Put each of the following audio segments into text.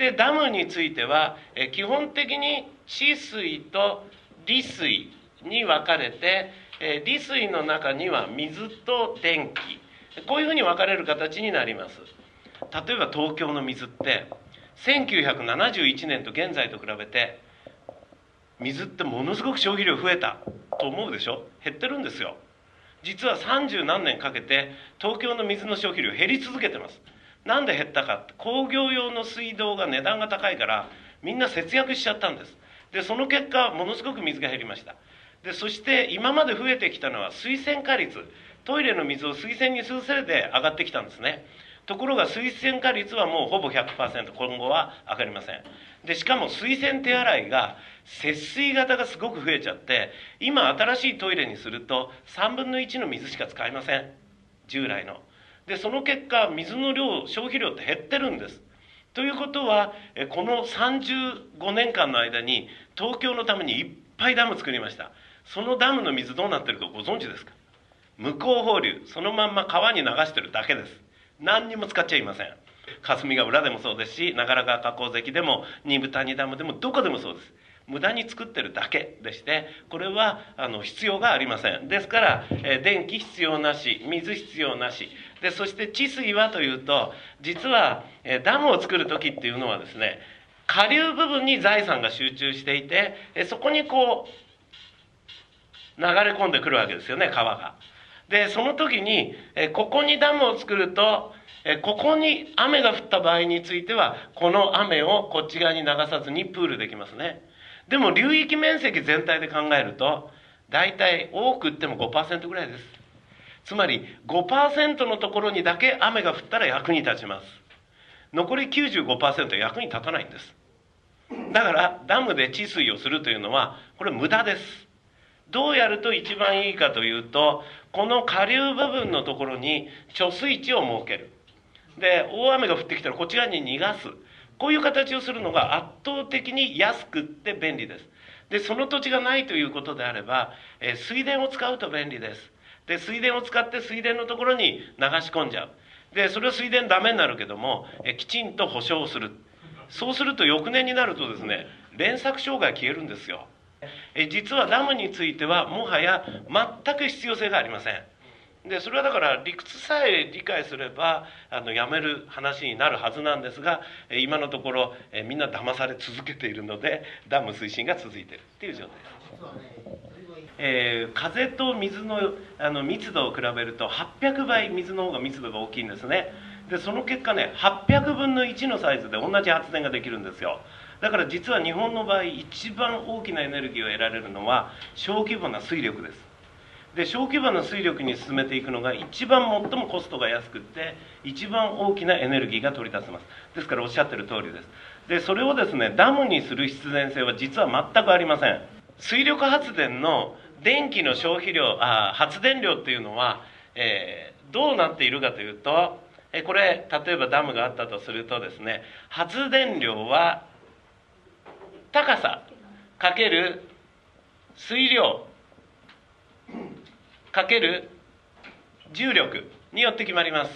してダムについては基本的に治水と利水に分かれて、利水の中には水と電気、こういうふうに分かれる形になります。例えば東京の水って1971年と現在と比べて水ってものすごく消費量増えたと思うでしょ。減ってるんですよ。実は30何年かけて東京の水の消費量減り続けてます。なんで減ったかって、工業用の水道が値段が高いからみんな節約しちゃったんです。でその結果ものすごく水が減りました。でそして今まで増えてきたのは水洗化率、トイレの水を水洗にするせいで上がってきたんですね。ところが水洗化率はもうほぼ 100%、 今後は上がりません。でしかも水洗手洗いが節水型がすごく増えちゃって、今新しいトイレにすると3分の1の水しか使えません、従来の。でその結果水の量、消費量って減ってるんです。ということはこの35年間の間に東京のためにいっぱいダム作りました。そのダムの水どうなってるかご存知ですか。無効放流、そのまんま川に流してるだけです。何にも使っちゃいません。霞ヶ浦でもそうですし、長良川河口堰でも二風谷ダムでもどこでもそうです。無駄に作ってるだけでして、これは必要がありません。ですから電気必要なし、水必要なしで、そして治水はというと、実はダムを作る時っていうのはですね、下流部分に財産が集中していて、そこにこう流れ込んでくるわけですよね、川が。でその時にここにダムを作ると、ここに雨が降った場合についてはこの雨をこっち側に流さずにプールできますね。でも流域面積全体で考えると大体多くっても 5% ぐらいです。つまり 5% のところにだけ雨が降ったら役に立ちます。残り 95% は役に立たないんです。だからダムで治水をするというのはこれ無駄です。どうやると一番いいかというと、この下流部分のところに貯水池を設ける。で大雨が降ってきたらこっち側に逃がす。こういう形をするのが圧倒的に安くって便利です。でその土地がないということであれば、水田を使うと便利です。で水田を使って水田のところに流し込んじゃう。でそれは水田ダメになるけども、きちんと保証する。そうすると翌年になるとですね、連作障害消えるんですよ。実はダムについてはもはや全く必要性がありません。でそれはだから理屈さえ理解すればやめる話になるはずなんですが、今のところみんな騙され続けているのでダム推進が続いているっていう状態です。風と水の密度を比べると800倍水の方が密度が大きいんですね。でその結果ね、800分の1のサイズで同じ発電ができるんですよ。だから実は日本の場合一番大きなエネルギーを得られるのは小規模な水力です。で小規模な水力に進めていくのが一番最もコストが安くって一番大きなエネルギーが取り出せます。ですからおっしゃってる通りです。でそれをですね、ダムにする必然性は実は全くありません。水力発電の電気の消費量、発電量っていうのは、どうなっているかというと、これ例えばダムがあったとするとですね、発電量は高さかける水量かける重力によって決まります。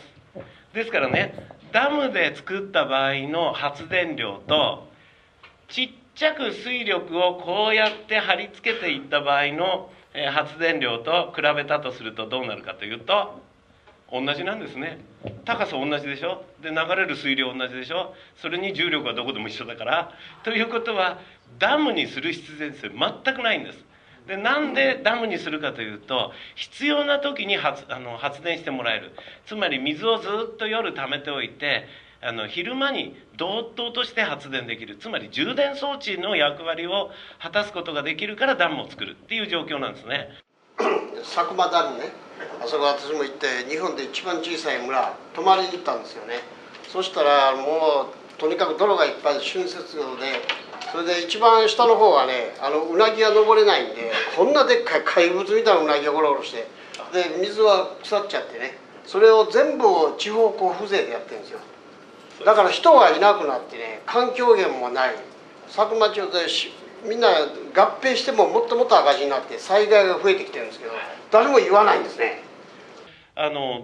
ですからね、ダムで作った場合の発電量とちっちゃく水力をこうやって貼り付けていった場合の発電量と比べたとするとどうなるかというと同じなんですね。高さ同じでしょ、で流れる水量同じでしょ、それに重力はどこでも一緒だから。ということはダムにする必然性全くないんです。でなんでダムにするかというと、必要な時に発電してもらえる。つまり水をずっと夜溜めておいて昼間に堂々として発電できる。つまり充電装置の役割を果たすことができるからダムを作るっていう状況なんですね。佐久間ダムね、あそこ私も行って日本で一番小さい村泊まりに行ったんですよね。そしたらもうとにかく泥がいっぱい浚渫用で、それで一番下の方はね、うなぎが登れないんで、こんなでっかい怪物みたいなうなぎがゴロゴロして、で水は腐っちゃってね、それを全部を地方交付税でやってるんですよ。だから人がいなくなってね、環境源もない。佐久間町でみんな合併してももっともっと赤字になって災害が増えてきてるんですけど、誰も言わないんですね。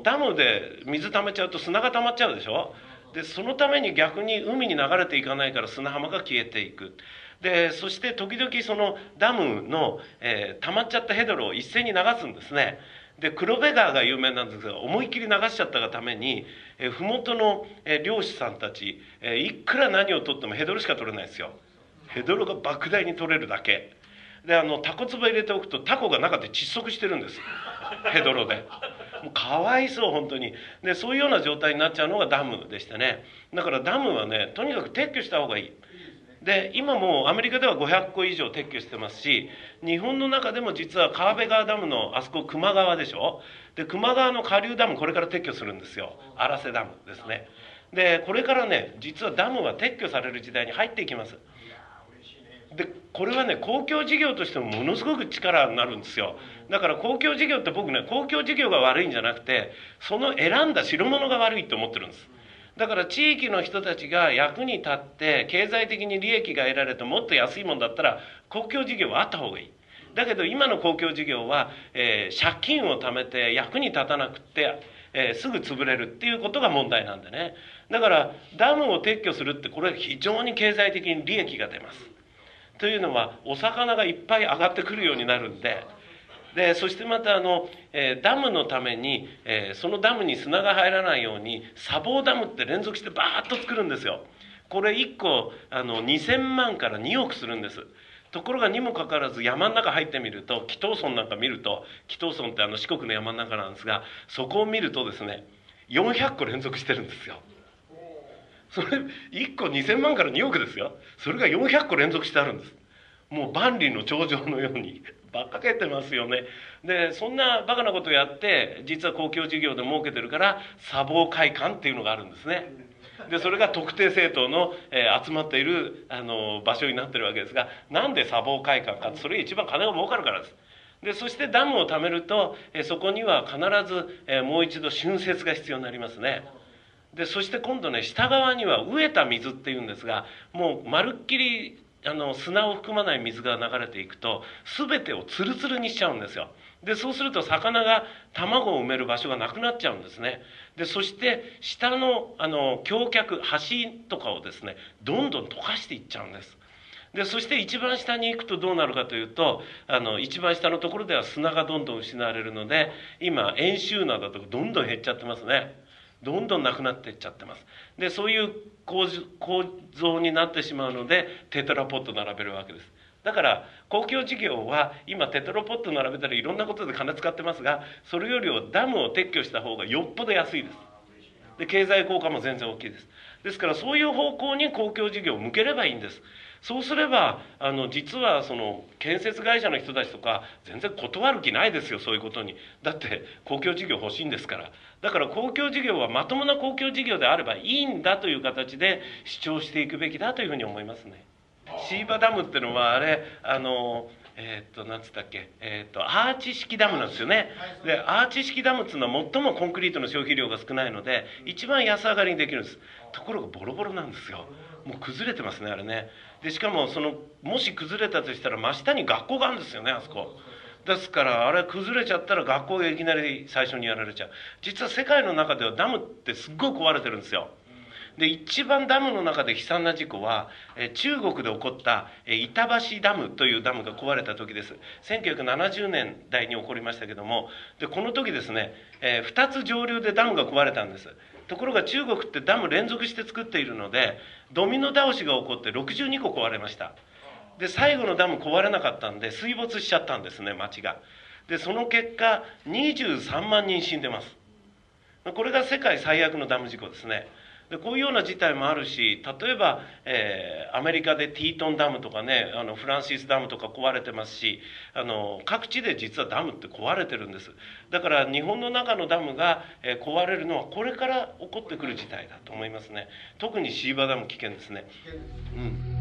ダムで水溜めちゃうと砂が溜まっちゃうでしょ。でそのために逆に海に流れていかないから砂浜が消えていく。でそして時々そのダムの、溜まっちゃったヘドロを一斉に流すんですね。で黒部川が有名なんですが、思いっきり流しちゃったがために麓の漁師さんたち、いくら何を取ってもヘドロしか取れないんですよ。ヘドロが莫大に取れるだけで、タコ壺入れておくとタコが中で窒息してるんです、ヘドロで。もうかわいそう本当に。でそういうような状態になっちゃうのがダムでしてね。だからダムはね、とにかく撤去した方がいい。で今もうアメリカでは500個以上撤去してますし、日本の中でも実は川辺川ダムのあそこ球磨川でしょ。で球磨川の下流ダムこれから撤去するんですよ、荒瀬ダムですね。でこれからね、実はダムは撤去される時代に入っていきます。でこれはね、公共事業としてもものすごく力になるんですよ。だから公共事業って僕ね、公共事業が悪いんじゃなくて、その選んだ代物が悪いと思ってるんです。だから地域の人たちが役に立って経済的に利益が得られて、もっと安いもんだったら公共事業はあった方がいい。だけど今の公共事業は、借金を貯めて役に立たなくって、すぐ潰れるっていうことが問題なんでね。だからダムを撤去するって、これ非常に経済的に利益が出ます。というのはお魚がいっぱい上がってくるようになるんで。でそしてまたダムのために、そのダムに砂が入らないように砂防ダムって連続してバーッと作るんですよ。これ1個2000万から2億するんです。ところがにもかかわらず山の中入ってみると、木頭村なんか見ると、木頭村って四国の山の中なんですが、そこを見るとですね、400個連続してるんですよ。それ1個2000万から2億ですよ。それが400個連続してあるんです。もう万里の長城のようにばっかけてますよね。でそんなバカなことをやって、実は公共事業で儲けてるから砂防会館っていうのがあるんですね。でそれが特定政党の、集まっている場所になってるわけですが、なんで砂防会館か、それ一番金が儲かるからです。でそしてダムを貯めると、そこには必ず、もう一度浚渫が必要になりますね。でそして今度ね、下側には飢えた水っていうんですが、もうまるっきり砂を含まない水が流れていくと、全てをツルツルにしちゃうんですよ。でそうすると魚が卵を埋める場所がなくなっちゃうんですね。でそして下の橋脚、橋とかをですね、どんどん溶かしていっちゃうんです。でそして一番下に行くとどうなるかというと、一番下のところでは砂がどんどん失われるので、今遠州灘とかどんどん減っちゃってますね。どんどんなくなっていっちゃってます。でそういう構造になってしまうので、テトラポット並べるわけです。だから公共事業は今テトラポット並べたらいろんなことで金使ってますが、それよりはダムを撤去した方がよっぽど安いです。で経済効果も全然大きいです。ですからそういう方向に公共事業を向ければいいんです。そうすれば実はその建設会社の人たちとか全然断る気ないですよ、そういうことに。だって公共事業欲しいんですから。だから公共事業はまともな公共事業であればいいんだという形で主張していくべきだというふうに思いますね。椎葉ダムってのはあれ何つったっけ、アーチ式ダムなんですよね。でアーチ式ダムっていうのは最もコンクリートの消費量が少ないので一番安上がりにできるんです。ところがボロボロなんですよ。もう崩れてますね、あれね。でしかももし崩れたとしたら真下に学校があるんですよね、あそこ。ですからあれ崩れちゃったら学校がいきなり最初にやられちゃう。実は世界の中ではダムってすっごい壊れてるんですよ。で一番ダムの中で悲惨な事故は中国で起こった板橋ダムというダムが壊れた時です。1970年代に起こりましたけども、でこの時ですね、2つ上流でダムが壊れたんです。ところが中国ってダム連続して作っているので、ドミノ倒しが起こって62個壊れました。で最後のダム壊れなかったんで水没しちゃったんですね、町が。でその結果23万人死んでます。これが世界最悪のダム事故ですね。でこういうような事態もあるし、例えば、アメリカでティートンダムとかね、フランシスダムとか壊れてますし、各地で実はダムって壊れてるんです。だから日本の中のダムが、壊れるのはこれから起こってくる事態だと思いますね。特に椎葉ダム危険ですね。うん。